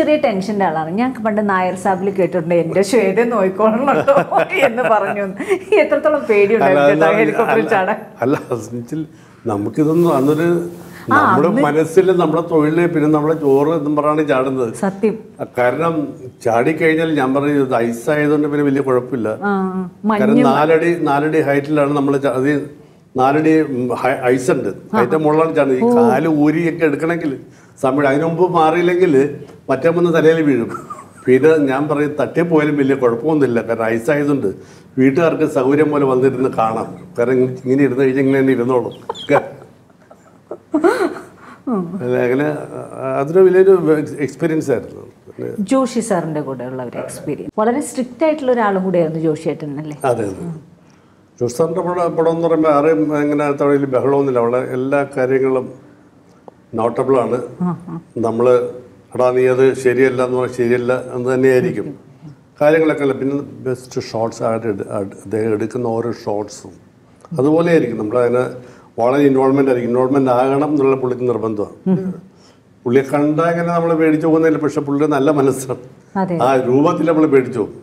ചെറിയ ടെൻഷൻ്റെ ആളാണ്. ഞാൻ പണ്ട് നായർ സാബിൽ കേട്ടിട്ടുണ്ട് എൻ്റെ ഷേഡ് നോയിക്കോളണല്ലോ എന്ന് പറഞ്ഞു. എത്രത്തോളം പേടിയുണ്ടായിരുന്നു ഹെലികോപ്റ്ററിൽ ചാടാൻ. അല്ല നമുക്കിതൊന്നും അന്നൊരു നമ്മുടെ മനസ്സിൽ നമ്മുടെ തൊഴിലിനെ പിന്നെ നമ്മുടെ ചോറ് എന്നും പറഞ്ഞാണ് ചാടുന്നത്. സത്യം. കാരണം ചാടിക്കഴിഞ്ഞാൽ ഞാൻ പറഞ്ഞത് ഐസായതുകൊണ്ട് പിന്നെ വലിയ കുഴപ്പമില്ല. കാരണം നാലടി ഹൈറ്റിലാണ് നമ്മൾ അത്. 4 അടി ഐസുണ്ട്, അതിന്റെ മുകളിലാണ് ചാടുന്നത്. ഈ കാല് ഊരിയൊക്കെ എടുക്കണമെങ്കിൽ സമയം, അതിനു മുമ്പ് മാറിയില്ലെങ്കിൽ മറ്റേ മുന്ന് തലയിൽ വീഴും. പിന്നെ ഞാൻ പറയും തട്ടിപ്പോയാലും വലിയ കുഴപ്പമൊന്നുമില്ല, കാരണം ഐസായതുണ്ട്. വീട്ടുകാർക്ക് സൗകര്യം പോലെ വന്നിരുന്ന് കാണാം. കാരണം ഇങ്ങനെ ഇരുന്ന് കഴിഞ്ഞാൽ ഇങ്ങനെ തന്നെ ഇരുന്നോളും. അങ്ങനെ അതൊരു വലിയൊരു എക്സ്പീരിയൻസ് ആയിരുന്നു. ജോഷി സാറിന്റെ കൂടെ ഉള്ള ഒരു എക്സ്പീരിയൻസ്. വളരെ സ്ട്രിക്റ്റ് ആയിട്ടുള്ള ഒരാളും കൂടെയായിരുന്നു ജോഷി ഏട്ടൻ അല്ലേ? അതെ, ജോഷി സാറിന്റെ പടം എന്ന് പറയുമ്പോൾ ആരെയും അങ്ങനെ തൊഴിൽ ബഹളമൊന്നുമില്ല. വളരെ എല്ലാ കാര്യങ്ങളും നോട്ടബിളാണ്. നമ്മൾ എടാ നീ അത് ശരിയല്ല എന്ന് പറഞ്ഞാൽ ശരിയല്ല എന്ന് തന്നെയായിരിക്കും കാര്യങ്ങളൊക്കെ. അല്ല പിന്നെ ബെസ്റ്റ് ഷോട്ട്സ് അദ്ദേഹം എടുക്കുന്ന ഓരോ ഷോട്ട്സും അതുപോലെ ആയിരിക്കും. നമ്മളതിന് വളരെ ഇൻവോൾവ്മെൻ്റ് ആയിരിക്കും. ഇൻവോൾവ്മെൻ്റ് ആകണം എന്നുള്ള പുള്ളിക്ക് നിർബന്ധമാണ്. പുള്ളിയെ കണ്ടാൽ ഇങ്ങനെ നമ്മൾ പേടിച്ചു പോകുന്നില്ല, പക്ഷെ പുള്ളിയുടെ നല്ല മനസ്സാണ്. ആ രൂപത്തിൽ നമ്മൾ പേടിച്ചു പോകും.